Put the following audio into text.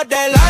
about that life.